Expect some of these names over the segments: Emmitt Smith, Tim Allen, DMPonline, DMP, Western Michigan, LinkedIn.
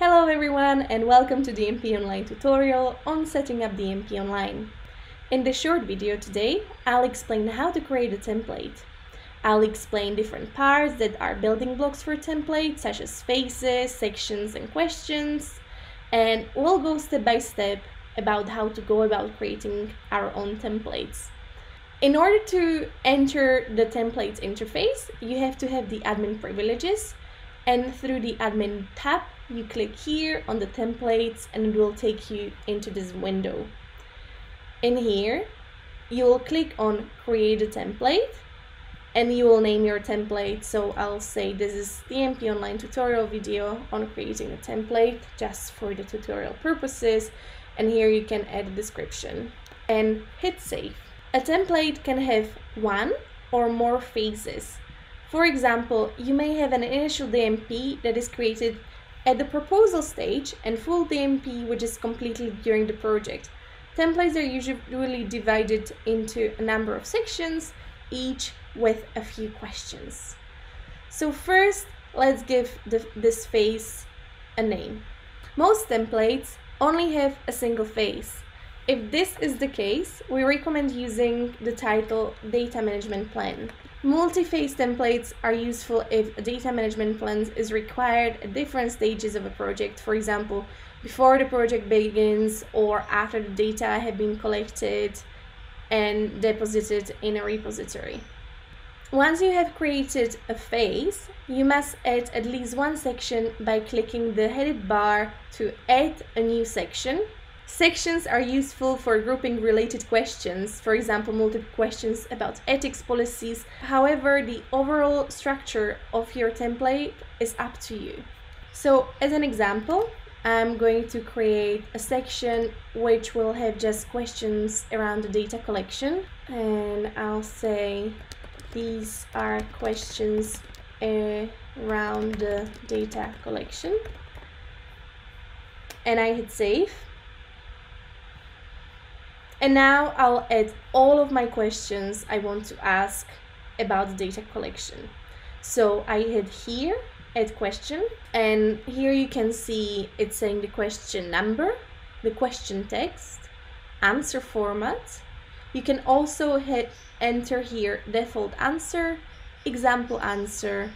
Hello everyone and welcome to DMPonline tutorial on setting up DMPonline. In this short video today, I'll explain how to create a template. I'll explain different parts that are building blocks for templates such as faces, sections and questions, and we'll go step by step about how to go about creating our own templates. In order to enter the templates interface, you have to have the admin privileges, and through the admin tab you click here on the templates and it will take you into this window. In here you will click on create a template and you will name your template. So I'll say this is the DMPonline tutorial video on creating a template just for the tutorial purposes, and here you can add a description and hit save. A template can have one or more phases. For example, you may have an initial DMP that is created at the proposal stage and full DMP which is completed during the project. Templates are usually divided into a number of sections, each with a few questions. So first, let's give this phase a name. Most templates only have a single phase. If this is the case, we recommend using the title Data Management Plan. Multi-phase templates are useful if a data management plan is required at different stages of a project, for example, before the project begins or after the data have been collected and deposited in a repository. Once you have created a phase, you must add at least one section by clicking the headed bar to add a new section. Sections are useful for grouping related questions, for example, multiple questions about ethics policies. However, the overall structure of your template is up to you. So as an example, I'm going to create a section which will have just questions around the data collection, and I'll say these are questions around the data collection, and I hit save. And now I'll add all of my questions I want to ask about the data collection. So I hit here, add question, and here you can see it's saying the question number, the question text, answer format. You can also hit enter here default answer, example answer,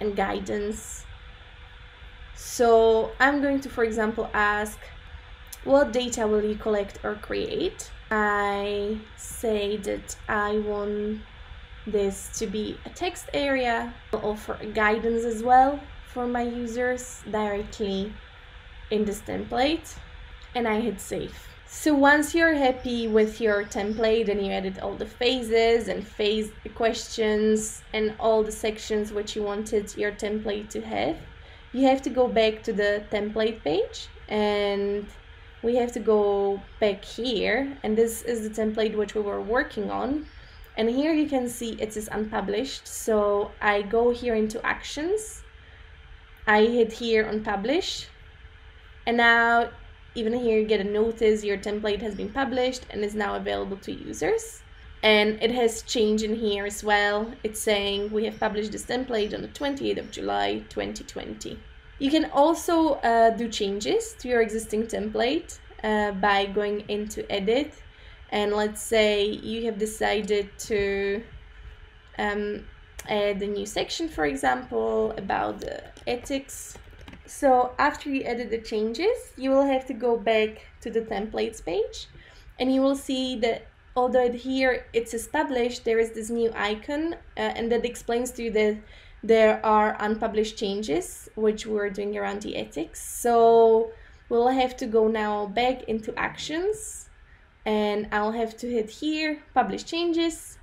and guidance. So I'm going to, for example, ask, what data will you collect or create? I say that I want this to be a text area. I'll offer guidance as well for my users directly in this template, and I hit save. So once you're happy with your template and you added all the phases and phase questions and all the sections which you wanted your template to have, you have to go back to the template page, and we have to go back here, and this is the template which we were working on, and here you can see it is unpublished. So I go here into actions, I hit here on publish, and now even here you get a notice your template has been published and is now available to users, and it has changed in here as well. It's saying we have published this template on the 28th of July 2020. You can also do changes to your existing template by going into edit, and let's say you have decided to add a new section, for example, about the ethics. So after you edit the changes, you will have to go back to the templates page, and you will see that although here it says published, there is this new icon and that explains to you that there are unpublished changes which we're doing around the ethics. So we'll have to go now back into actions, and I'll have to hit here publish changes,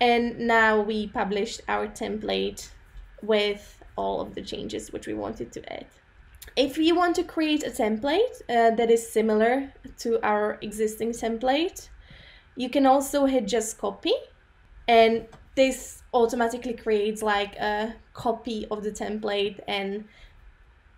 and now we published our template with all of the changes which we wanted to add. If you want to create a template that is similar to our existing template, you can also hit just copy, and this automatically creates like a copy of the template. And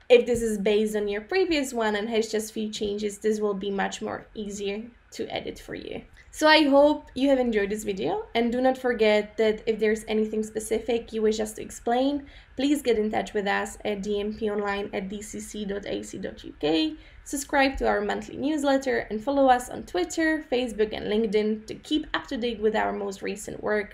if this is based on your previous one and has just few changes, this will be much more easier to edit for you. So I hope you have enjoyed this video, and do not forget that if there's anything specific you wish us to explain, please get in touch with us at dmponline@dcc.ac.uk, subscribe to our monthly newsletter, and follow us on Twitter, Facebook and LinkedIn to keep up to date with our most recent work.